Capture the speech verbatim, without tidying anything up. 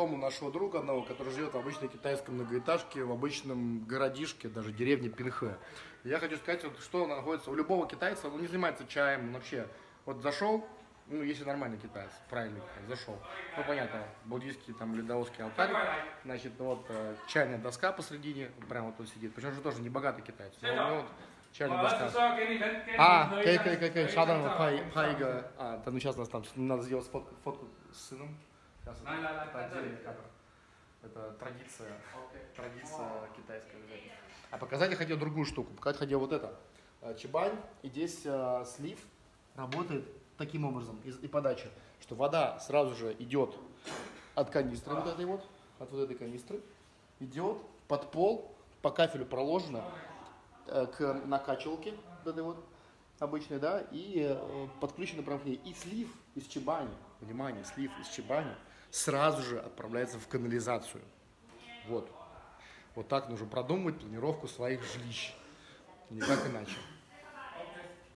дом у нашего друга одного, который живет в обычной китайской многоэтажке, в обычном городишке, даже деревне Пинхэ. Я хочу сказать, вот, что находится у любого китайца, он не занимается чаем, он вообще. Вот зашел, ну если нормальный китаец, правильно зашел, ну понятно, буддийский там или даосский алтарь, значит, вот чайная доска посредине, прям вот он сидит, причем же тоже не богатый китаец, но у него вот чайная доска. А, кей, кей, кей, кей, шадан, пайга, а, ну сейчас нас там надо сделать фотку, фотку с сыном. Сейчас это отдельный кадр. Это традиция, традиция китайская. А показать я хотел другую штуку. Показать хотел вот это. Чабань. И здесь а, слив работает таким образом, из, и подача, что вода сразу же идет от канистры, вот этой вот, от вот этой канистры, идет под пол, по кафелю проложено, к накачалке вот этой вот обычной, да, и э, подключено направление. И слив из чабани, внимание, слив из чабани сразу же отправляется в канализацию. Вот. Вот так нужно продумывать планировку своих жилищ. Никак иначе.